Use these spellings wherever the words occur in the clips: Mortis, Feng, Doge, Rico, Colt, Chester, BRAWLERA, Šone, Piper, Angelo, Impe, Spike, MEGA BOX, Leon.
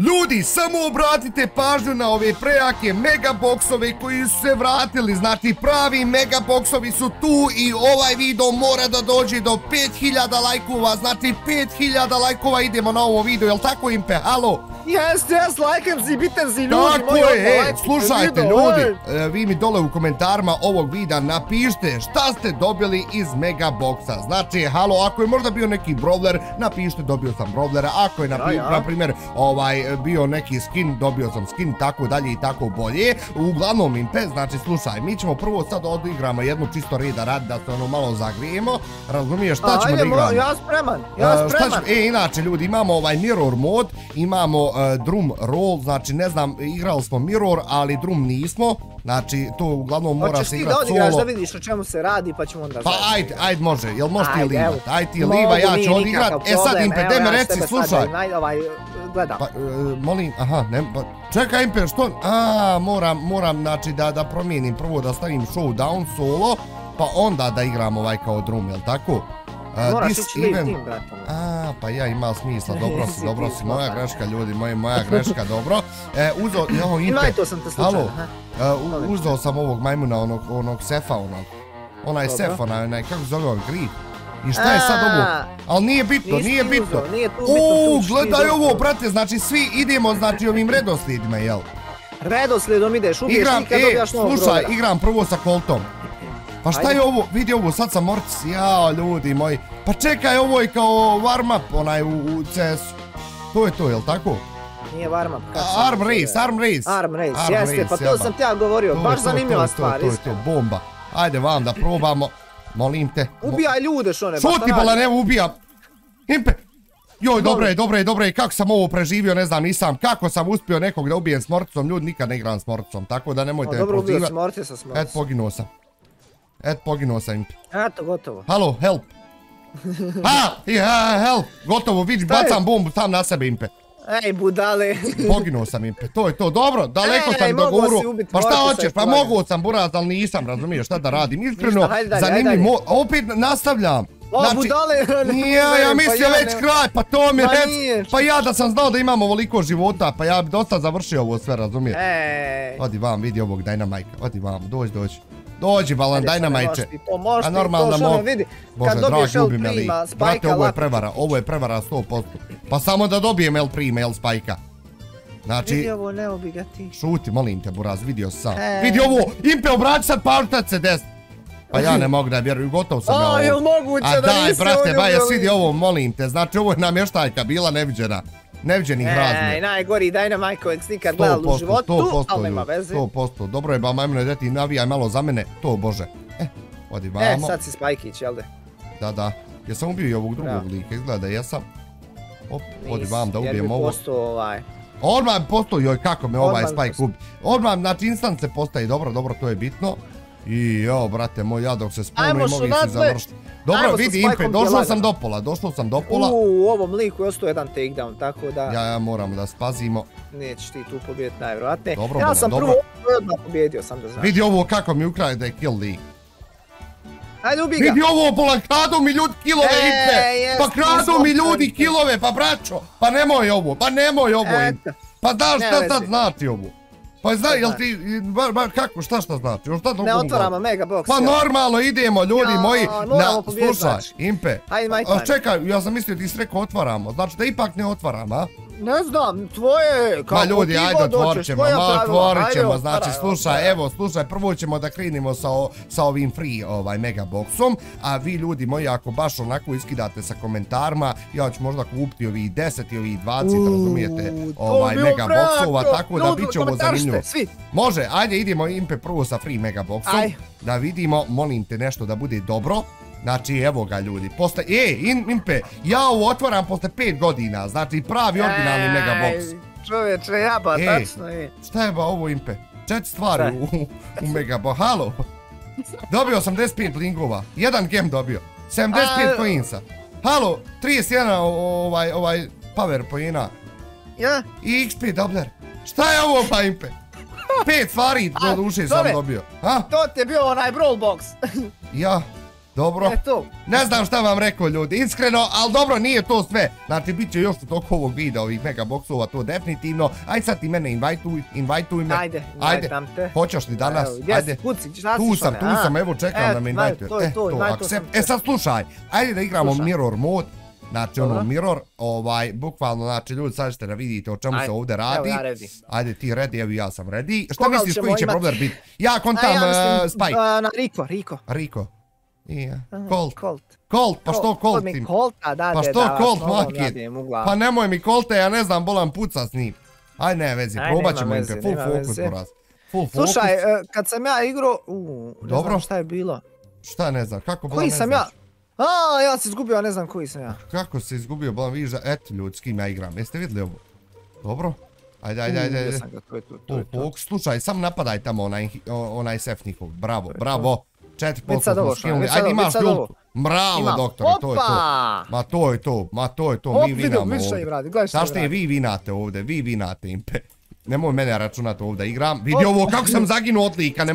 Ljudi, samo obratite pažnju na ove prejake megaboksove koji su se vratili. Znači, pravi megaboksovi su tu i ovaj video mora da dođe do 5000 lajkova. Znači, 5000 lajkova idemo na ovo video, jel tako Impe? Halo? Jes, lajkam si, bitan si ljudi. Tako je, slušajte ljudi, vi mi dole u komentarima ovog videa napišite šta ste dobili iz megaboksa. Znači, halo, ako je možda bio neki brawler, napišite dobio sam brawlera. Ako je, na primjer, bio neki skin, dobio sam skin, tako dalje i tako bolje. Uglavnom Impe, znači slušaj, mi ćemo prvo sad odigramo jednu čisto reda radi da se ono malo zagrijemo. Razumiješ šta ćemo da igramo? Ja spreman, ja spreman. E, inače ljudi, imamo ovaj mirror mod, imamo drum roll, znači ne znam, igrali smo mirror, ali drum nismo. Znači, to uglavnom mora se igrat solo. Hoćeš ti da odigraš da vidiš o čemu se radi, pa ćemo onda... Pa ajde, može, jel možeš ti livat? Ajde ti liva, ja ću odigrat. E sad Impe, de me reci, slušaj. Gledam. Pa, molim, aha, čekaj Impe, što? Aaaa, moram, znači, da promijenim. Prvo da stavim showdown solo, pa onda da igram ovaj kao drum, jel tako? Moraš ići lead team, bratom. A, pa ja imao smisla, dobro si, moja greška ljudi, moja greška, dobro. Uzeo, jel, Impe, halo, uzeo sam ovog majmuna, onog sefa, onaj sef, onaj, kako zove on, grip. I šta je sad ovo? Ali nije bitno. Uuu, gledaj ovo, brate, znači svi idemo, znači ovim redoslijedima, jel? Redoslijedom ideš, ubiješ nikad dobijaš novog broja. Slušaj, igram prvo sa Coltom. Pa šta je ovo, vidi ovo, sad sam Mortis, jao ljudi moji. Pa čekaj, ovo je kao warm up, onaj u CS-u. To je to, jel tako? Nije warm up. Arm race, jeste, pa to sam te ja govorio, baš zanimljiva stvar. To je bomba. Ajde vam da probamo. Molim te. Ubijaj ljude što ne, pa šta radi? Šuti bala, ne ubijam. Impe. Joj, dobro je, kako sam ovo preživio, ne znam, nisam, kako sam uspio nekog da ubijem s Mortisom, ljudi, nikad ne igram s Mortisom, tako da nemojte me prozivati. Eto, poginuo sam Impe. Eto, gotovo. Halo, help. Help, gotovo, vidi, bacam bombu tam na sebe Impe. Ej, budale. Poginuo sam Impe, to je to, dobro, daleko sam doguro. Pa šta hoćeš, pa mogu sam buraz, ali nisam, razumiješ šta da radim, iskreno, zanimljivo, opet nastavljam. O, budale. Nije, ja mislim već kraj, pa to mi je, pa ja da sam znao da imam ovoliko života, pa ja bi dosta završio ovo sve, razumiješ. Odi vam, vidi ovog Dynamajka, odi vam, dođi balan, Dynamajče. A normalno mog, bože drag, ljubim L3, brate, ovo je prevara 100%. Pa samo da dobijem L3 L Spike-a. Znači, vidi ovo, ne obiga ti. Šuti, molim te, buraz, vidio sam. Vidi ovo, Impe, obraći sad pažnju se desno. Pa ja ne mogu da vjerujem, gotov sam ja ovo. A, jel moguće da nisi ovdje? A daj, brate, baje, vidi ovo, molim te. Znači, ovo je namještajka bila neviđena. Neviđenih razmjera. Najgori Dynamajkovic nikad gledali u životu, ali nema veze. 100%, dobro je, ba majmune, deti, navijaj malo za mene. To, bože. Odi vamo. Sad si Spajkić, jel de? Da. Ja sam ubio i ovog drugog lika, izgleda da jesam. Op, odi vam da ubijem ovo. Odmah postoji, joj, kako me ovaj Spike ubi. Odmah, znači, instant se postaje, dobro, to je bitno. I jo, brate moj, ja dok se spomnim, mogli si završiti. Dobro, vidi Impe, došao sam do pola. U ovom liku je ostao jedan takedown, tako da... Ja moram da spazimo. Nećeš ti tu pobjediti najvjerojatnije. Ja sam prvo odmah pobjedio, sam da znaš. Vidi ovo kako mi ukraje da je kill league. Ajde, ubi ga. Vidi ovo, bolan, kradu mi ljudi kilove Impe. Pa kradu mi ljudi kilove, pa braćo. Pa nemoj ovo Impe. Pa znaš šta sad znači ovo. Pa znaj, jel ti, kako, šta znači? Ne otvaramo megabox. Pa normalno idemo, ljudi moji, slušaj, Impe, čekaj, ja sam mislio ti si rekao otvaramo, znači da ipak ne otvaramo, a? Ne znam, tvoje, kako ti god doćeš, tvoja pravila. Ma ljudi, ajde, otvorit ćemo, znači slušaj, evo, slušaj, prvo ćemo da krenimo sa ovim free megaboxom, a vi ljudi moji, ako baš onako iskidate sa komentarima, ja ću možda kupiti ovih 10 ili 20, razumijete, megaboxova, tako da bit će ovo zanimljivo. Može, ajde, idemo Impe prvo sa free megaboxom, da vidimo, molim te nešto da bude dobro. Znači, evo ga ljudi, posle, Impe, ja ovo otvaram posle 5 godina, znači pravi originalni megabox. Čovječe, jaba, tačno je. Šta je ba ovo Impe? 4 stvari u megabox, halo? Dobio 85 blingova, 1 gem dobio, 75 coinsa, halo, 31 power poena, i XP doubler, šta je ovo ba Impe? 5 stvari do duše sam dobio, ha? To ti je bio onaj brawl box. Ja. Dobro, ne znam šta vam rekao ljudi, iskreno, ali dobro, nije to sve. Znači, bit će još u toku ovog videa, ovih mega boksova, to definitivno. Ajde sad ti mene invajtuj me. Ajde, invajtam te. Hoćeš li danas? Ajde, tu sam, evo čekam da me invajtuješ. E, to, accept. E sad slušaj, ajde da igramo mirror mod. Znači ono mirror, bukvalno, znači ljudi sad ćete da vidite o čemu se ovdje radi. Ajde ti ready, evo ja sam ready. Šta misliš koji će problem biti? Ja kontam Spike. Rico. Colt, pa što Colt tim? Pa što Colt makit? Pa nemoj mi Colta, ja ne znam, bolam puca s njim. Aj ne vezi, probat ćemo im te, full fokus poraz. Slušaj, kad sam ja igrao, ne znam šta je bilo. Šta ne znam, kako bolam ne znaš? Aaa, ja se izgubio, ne znam koji sam ja. Kako se izgubio, bolam vidiš da, eto ljudi, s kim ja igram, jeste vidjeli ovo? Dobro, ajde. Full fokus, slušaj, sam napadaj tamo onaj sef njihov, bravo. 4% smo skinuli, ajde imaš ljultu, mravo doktore, to je to, ma to je to, mi vinamo ovdje, znaš te vi vinate impe, nemoj mene računati ovdje igram, vidi ovo kako sam zaginuo od lika, ne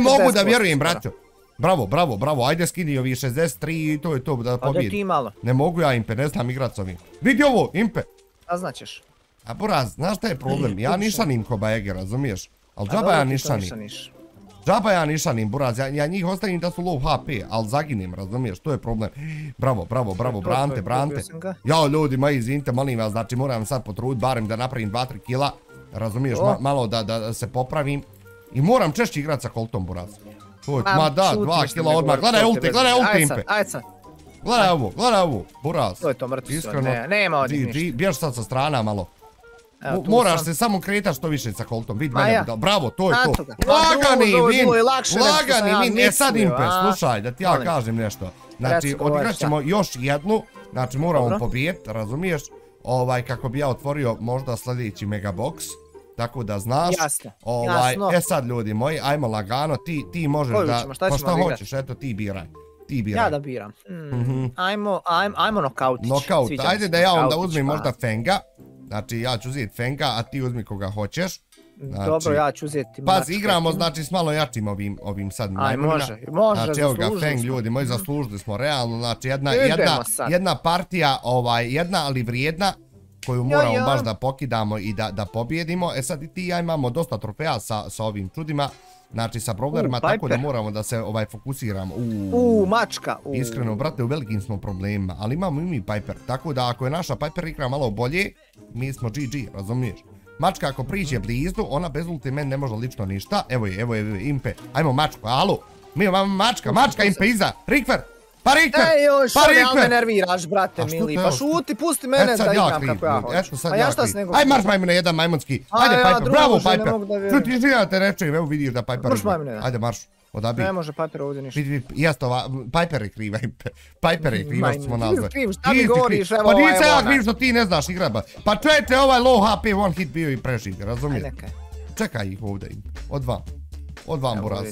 mogu da vjerujem braćo, bravo, ajde skini ovi 63 i to je to da pobjedi, ne mogu ja impe, ne znam igrat s ovim, vidi ovo impe, a znaćeš, a buraz, znaš šta je problem, ja nišanim ko bajegi, razumiješ, ali džaba ja nišanim. Džaba ja nišanim, buraz, ja njih ostavim da su low HP, ali zaginim, razumiješ, to je problem. Bravo, brante. Jao ljudi, ma izvinite, molim vas, znači moram sad potruditi, barem da napravim 2-3 kila, razumiješ, malo da se popravim. I moram češće igrati sa Coltom, buraz. Ma da, 2 kila odmah, gledaj ulte impe. Gledaj ovo, buraz. To je to, mrtvi su, nema od njih ništa. Bješ sad sa strana malo. Moraš se samo kretati što više sa Coltom, vidi mene, bravo, to je to. Lagani, je sad impe, slušaj, da ti ja kažem nešto. Znači, odigrat ćemo još jednu, znači moramo pobijeti, razumiješ, kako bi ja otvorio možda sljedeći megabox, tako da znaš. Jasno. E sad ljudi moji, ajmo lagano, ti možeš da, pa šta hoćeš, eto ti biraj. Ja da biram. Ajmo nokautit. Nokaut, ajde da ja onda uzmem možda Fenga. Znači ja ću uzeti Fenga, a ti uzmi koga hoćeš. Dobro, ja ću uzeti. Paz, igramo znači s malo jačim ovim sad najmora. Aj, može, znači evo ga Feng ljudi moji, zaslužili smo realno. Znači jedna partija, jedna ali vrijedna, koju moramo baš da pokidamo i da pobjedimo. E sad i ti i ja imamo dosta trofeja sa ovim čudima. Znači sa problemima, tako da moramo da se fokusiramo. Mačka. Iskreno, brate, u velikim smo problemima, ali imamo i mi Piper. Tako da ako je naša Piper igra malo bolje, mi smo GG, razumiješ? Mačka ako priđe blizu, ona bez ulte meni ne može lično ništa. Evo je, impe. Ajmo mačku, alo. Mi imamo mačka, impe iza. Rikver! Pa Rikver! Što me nerviraš, brate mili? Pa šuti, pusti mene da igram kako ja hoću. Eto sad ja kriv. Aj marš majmune, jedan majmunski. Ajde Piper, bravo Piper. Čuti, izvijela te rečem, evo vidi da Piper izgleda. Ajde marš, odabij. Ne može Piper ovdje ništa. Jasno, Piper je kriva. Piper je kriva što smo nazvali. Ti šta mi govoriš, evo ovo. Pa nisam ja kriv što ti ne znaš igraba. Pa čujete ovaj low HP, one hit bio i preživ, razumiješ? Čekaj ih ovdje, od vam. Od vam, buraz.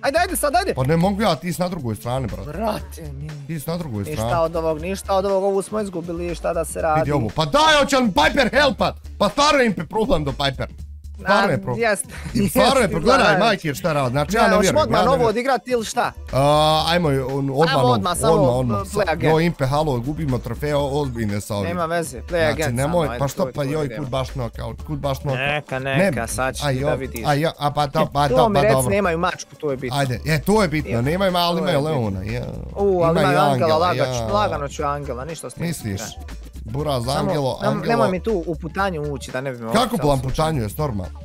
Ajde sad. Pa ne mogu ja, ti si na drugoj strani, brate. Brate mi. Ti si na drugoj strani. Ništa od ovog, ovu smo izgubili, šta da se radi. Vidi ovo, pa daj, hoće li Piper helpat? Pa stvarno im je problem do Piper. Stvarno je problem. Stvarno je problem, gledaj majke šta radi, znači ja ne vjerujem. Možemo odmah novo odigrati ili šta? Ajmo odmah. Jo, impe, halo, gubimo trofeja, ozbiljne sa ovim. Nema veze, play again samo. Pa što, pa joj, kud baš knockout. Neka, sad ćete da vidiš. Pa to mi rec, nemaju mačku, to je bitno. Ajde, to je bitno, nemaju, ali imaju Leona. Ali imaju Angela, lagano ću Angela, ništa s tim. Misliš? Buraz, Angelo, Angelo... Nemoj mi tu u putanju ući da ne bi me ovdje... Kako bolam putanju, jes normalno?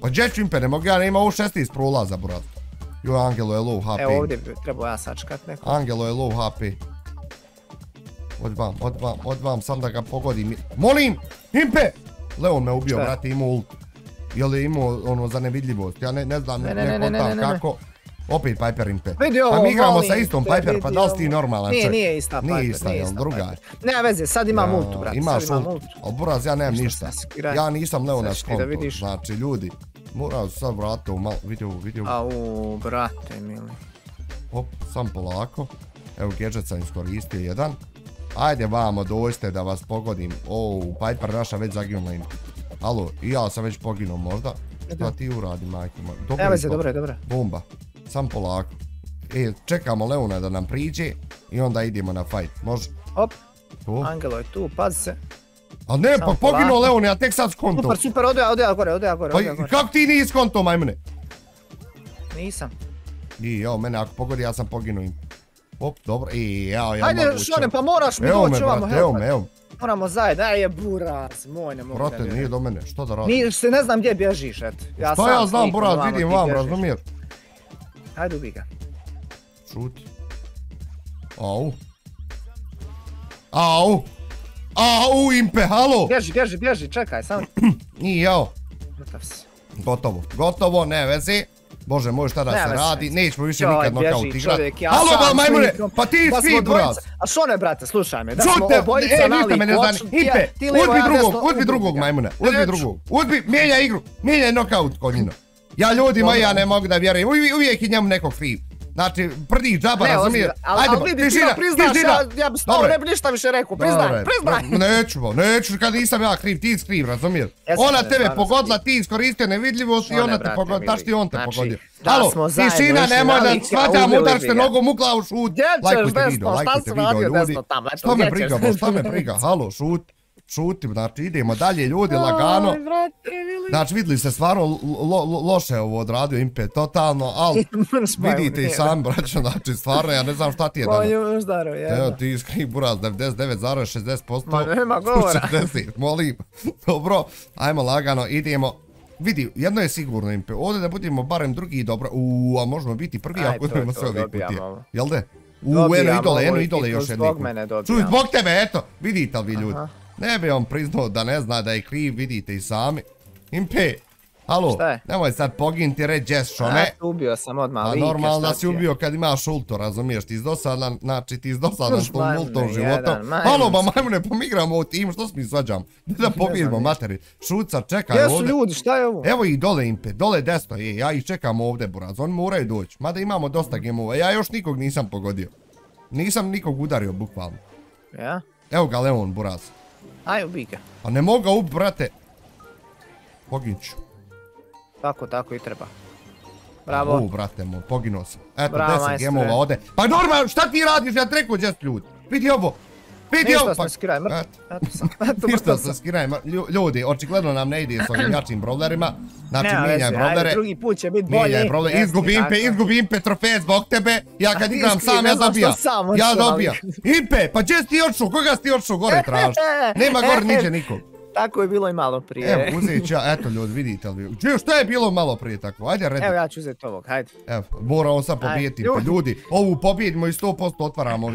Pa gdje ću impe, ne mogu ja, ne ima ovo 16 prolaza, buraz. Joj, Angelo je low HP. Evo ovdje bi trebao ja sačkat neko. Angelo je low HP. Odvam, sam da ga pogodim. Molim, impe! Leon me ubio, brate, imao ult. Jel je imao ono za nevidljivost, ja ne znam, ne kontam kako. Opet Piper impe. Pa mi igramo sa istom Piper, pa da li ti normalan čovjek? Nije ista Piper. Nije ista, jel druga? Nema veze, sad imam ultu, brate. Imaš ultu, ali buraz ja nemam ništa. Ja nisam Leona skonto, znači ljudi. Moram sad vrati ovo malo, vidi ovo. Au, brate mili. Hop, sam polako. Evo, gadget sam iskoristio jedan. Ajde vamo, dojste da vas pogodim. O, Piper naša već zaginula impe. Alo, i ja sam već poginuo možda. Šta ti uradi, majke moja? Evo se, dobro je, dobro je. Bomba. Sam polako. I čekamo Leona da nam priđe i onda idemo na fight, može? Op, Angelo je tu, pazi se. A ne, pa poginuo Leon, ja tek sad skontom. Super, super, odo ja gore. Pa kako ti nisi skontom, majmune? Nisam. I jao, mene ako pogodi, ja sam poginuo im. Op, dobro, i jao, ja mogu. Ajde, Šone, pa moraš mi doći ovamo. Evo me, evo. Moramo zajedno, aj je buraz, moj ne mogu da bježi. Brate, nije do mene, što da radim? Ne znam gdje bježiš, eto. Što ja znam, buraz, vidim vam, razumijer. Ajde, ubij ga. Šuti. Au. Au. Au, impe, halo! Bježi, čekaj, samo... I jao. Gotov si. Gotovo, ne vezi. Bože moj, šta da se radi, nećemo više nikad knockout igrati. Halo, majmune, pa ti svi, buraz! A Šone, brate, slušaj me, da smo obojica nalik počnu... Impe, udbi drugog majmuna, udbi, mijenja igru, mijenja knockout, konjino. Ja ljudima, ja ne mogu da vjerujem, uvijek i njemu nekog kriv. Znači, prdi džaba, razumije? Ali bi ti da priznaš, ja bi stao, ne bi ništa više rekao, priznaj! Neću, kad nisam ja kriv, ti skriv, razumiješ? Ona tebe pogodila, ti iskoristio nevidljivost i ona te pogodila, taš ti on te pogodio. Halo, tišina, nemoj da shvatam, udar se nogom u glavu, šut, lajkujte video, ljudi. Što me briga, halo, šutim, znači idemo dalje, ljudi, lagano. Znači vidjeli se stvarno loše ovo odradio Impe, totalno, ali vidite i sami braćno, znači stvarno ja ne znam šta ti je dano. Evo ti iskri buraz 99,60%. Ma nema govora. Molim, dobro, ajmo lagano, idemo. Vidi, jedno je sigurno Impe, ovdje da budemo barem drugi, dobro, a možemo biti prvi ako idemo sve ove kutije, jel de? Eno idole još jedne. Čuj, zbog tebe, eto, vidite li vi ljudi. Ne bi on priznao da ne zna da je kriv, vidite i sami. Impe, halo, nemoj sad poginiti, reći yes, Šone. Ubio sam odmah like. A normalno da si ubio kad imaš ulto, razumiješ, ti izdosadan, znači ti izdosadan s tom ultom životom. Halo, ma majmune, pomigramo u tim, što mi svađamo? Da pobijemo materi, šuca, čekaj ovdje. Gdje su ljudi, šta je ovo? Evo i dole Impe, dole desno, ja ih čekam ovdje buraz, oni moraju doći. Mada imamo dosta gemova, ja još nikog nisam pogodio. Nisam nikog udario, bukvalno. Ja? Evo ga Leon, buraz. Aj, ubij ga. Pa ne mogu ga ubiti, brate. Poginću. Tako i treba. Bravo. Brate moj, poginuo sam. Eto, 10 gemova ode. Pa normalno, šta ti radiš? Ja trekuo 10 ljudi. Vidi ovo. Ništa sam skiraj, mrtav. Ništa sam skiraj, ljudi, očigledno nam ne ide s ovim jačim brawlerima. Znači, mijenjaj brawlere. Drugi put će biti bolji. Izgubi Impe trofej zbog tebe. Ja kad igram sam, ja zabijam. Ja dobijam. Impe, pa gdje si ti odšao? Koga si ti odšao gore traži? Nema gore niđe nikog. Tako je bilo i malo prije. Evo, uzet ću ja, eto ljudi, vidite li vi. Što je bilo malo prije tako? Ajde, redno. Evo, ja ću uzeti ovog, hajde. Evo, moramo sad pobijeti, ljudi. Ovu pobjedimo i 100% otvaramo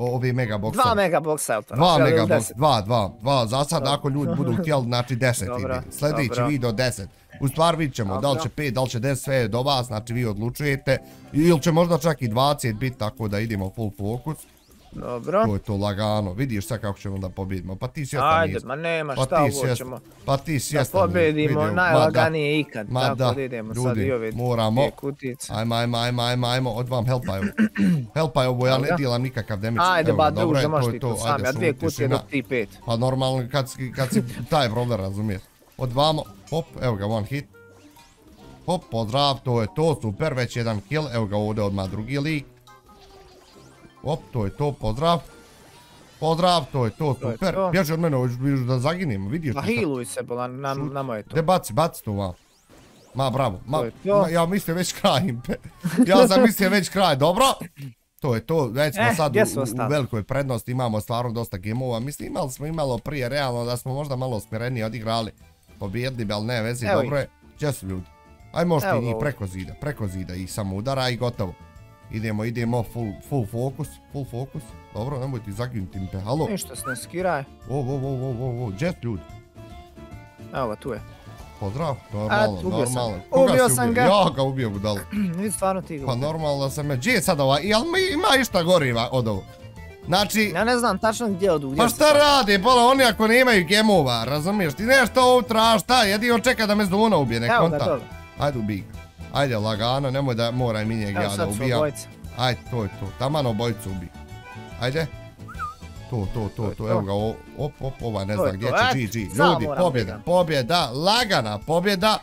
ove megaboksa. 2 megaboksa, evo to. 2 megaboksa, 2. Za sad, ako ljudi budu htjeli, znači 10 ide. Sljedeći video 10. U stvar vidit ćemo, da li će 5, da li će 10, sve je do vas, znači vi odlučujete. Ili će možda čak i 20 biti, tako da idemo full fokus. Dobro. To je to lagano, vidiš sad kako ćemo da pobjedimo, pa ti svjestan nisi. Ajde, ma nema šta ovo ćemo da pobjedimo, najlaganije ikad, tako da idemo sad i ove dvije kutice. Ajmo, od vam helpaj ovo, ja ne dijelam nikakav damage. Ajde, ba druž, da možeš ti tu sam, ja 2 kutije dok ti 5. Pa normalno kad si taj problem razumiješ. Od vamo, hop, evo ga, 1 hit. Hop, pozdrav, to je to, super, već 1 kill, evo ga ovdje odmah drugi lik. Op, to je to, pozdrav, to je to, super, bježi od mene, hoću da zaginem, vidiš ti šta. Pa healuj se, na moje to. De, baci to vam. Ma, bravo, ja mislim već kraj, Impe. Ja sam mislim već kraj, dobro. To je to, već smo sad u velikoj prednosti, imamo stvarno dosta gemova, mislim imali smo imalo prije, realno da smo možda malo smirenije odigrali. Pobjedili, ali ne vezi, dobro je, gdje su ljudi? Aj možda i njih preko zida ih samo udara i gotovo. Idemo, full fokus, dobro, nemoj ti zaginuti Impe, halo. Ništa se ne skiraj. Jet ljudi. Evo ga, tu je. Pozdrav, normalno. Ubio sam ga. Ja ga ubio budalo. Vidi stvarno ti ga ubio. Pa normalno da sam me, gdje je sad ova, jel ima išta goriva od ovo? Znači... Ja ne znam tačno gdje odu. Pa šta rade, bola, oni ako nemaju gemova, razumiješ, ti nešto ovo traži, šta, jedino čeka da me zduna ubije, ne konta. Evo ga, dobro. Ajde ubij ga. Ajde lagano, nemoj da moraj mi njega ja da ubijam. Ajde, to je to, taman obojicu ubij. Ajde. To, evo ga, op, ova ne znam gdje će, GG. Ljudi, pobjeda, lagana pobjeda.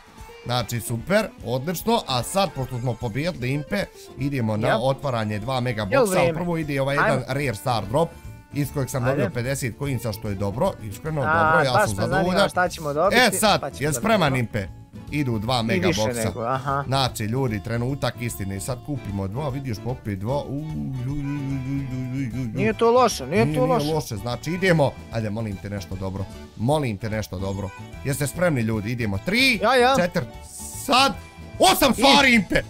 Znači super, odlično. A sad pošto smo pobijedli impe, idemo na otvaranje 2 mega boksa. Prvo ide ovaj jedan rare star drop iz kojeg sam dobio 50 coinsa, što je dobro, iskreno dobro, ja sam zadovoljan. E sad, je spreman impe? Idu 2 mega boksa. Znači ljudi, trenutak istine. Sad kupimo 2, vidiš popije 2. Nije to loše, nije to loše. Nije loše, znači idemo. Ajde, molim te nešto dobro. Molim te nešto dobro. Jeste spremni ljudi, idemo. 3, 4, sad. 8 stvari impe.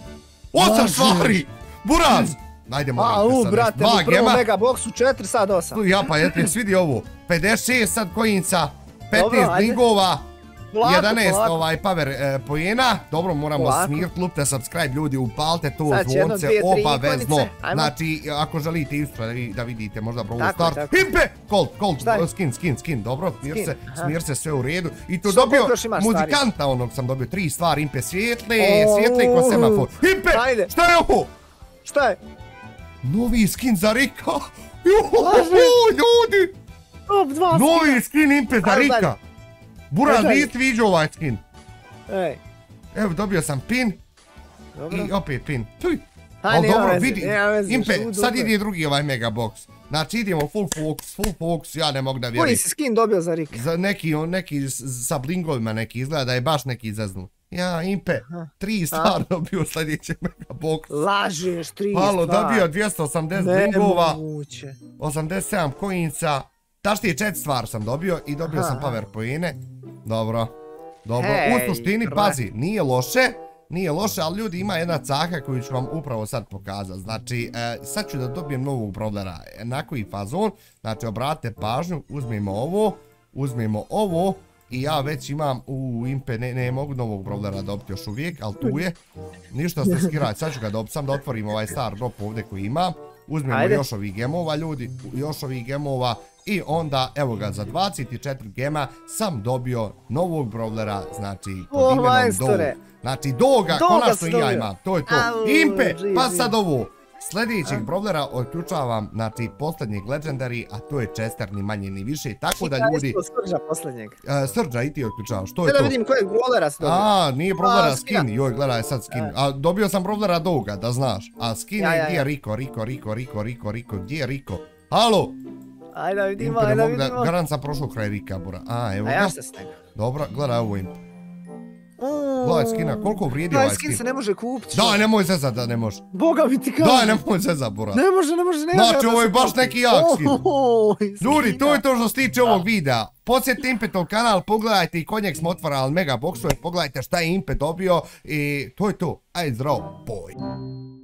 8 stvari. Buraz. Ajde, molim te sad. 2 gema. U mega boksu 4, sad 8. Ja pa jesi vidi ovo. 56 sad kojinca. 15 dingova. 11 power pojena. Dobro, moramo smirt, lupte, subscribe ljudi, upalite to zvonce obavezno. Znači, ako želite da vidite, možda prvo start. Impe! Colt, skin, dobro, smir se, sve u redu. I tu dobio muzikanta, onog sam dobio 3 stvari, impe, svijetle i ko semafor. Impe, šta je ovo? Šta je? Novi skin za Rika. Ljudi! Novi skin impe za Rika. Buraz, nije ti viđu ovaj skin. Evo, dobio sam pin. I opet pin. Ali dobro, vidi. Impe, sad ide drugi ovaj mega box. Znači idemo full focus, ja ne mogu da vjerim. Koji si skin dobio za Rika? Neki sa blingovima neki izgleda, da je baš neki izaznu. Ja, Impe, 3 star dobio sljedećeg mega boxa. Lažeš, 3 star. Halo, dobio 280 blingova. Nemoguće. 87 coinsa. Taštije 4 stvar sam dobio i dobio sam power poene. Dobro. U suštini, pazi, nije loše, ali ljudi, ima jedna caha koju ću vam upravo sad pokazati. Znači, sad ću da dobijem novog brodara. Na koji fazon? Znači, obratite pažnju, uzmimo ovo i ja već imam u Impe, ne mogu novog brodara dobiti još uvijek, ali tu je. Ništa se skirati, sad ću ga dobiti, sam da otvorim ovaj star drop ovdje koji imam. Uzmimo još ovih gemova, ljudi, i onda, evo ga, za 24 gema sam dobio novog brawlera, znači, pod imenom Doge. Znači, Doga, konačno i ja imam, to je to. Impe, pa sad ovo. Sljedećeg brawlera odključavam, znači, posljednjeg legendary, a to je Chester, ni manje, ni više. Tako da, ljudi... Srđa posljednjeg. Srđa, i ti odključavaš, što je to? Da vidim kojeg brawlera sam dobio. A, nije brawlera skin, joj, gledaj sad skin. A, dobio sam brawlera Doga, da znaš. A skin je gdje Rico, gdje je Rico? Halo? Ajde da vidimo. Garant sam prošao kraj Rika, bura. A, evo ga. A ja se snega. Dobro, gledaj ovo imp. Gledaj skina, koliko vrijedi ovaj skin? Skin se ne može kupiti. Daj, nemoj zezat da ne može. Boga mi ti kažem. Daj, nemoj zezat, bura. Ne može. Znači, ovo je baš neki jak skin. Ljudi, to je to što se tiče ovog videa. Podsjetite Impetov kanal, pogledajte i kod njeg smo otvarali mega boksove, pogledajte šta je Impet dobio i to je to. Ajde, zdravo, boj.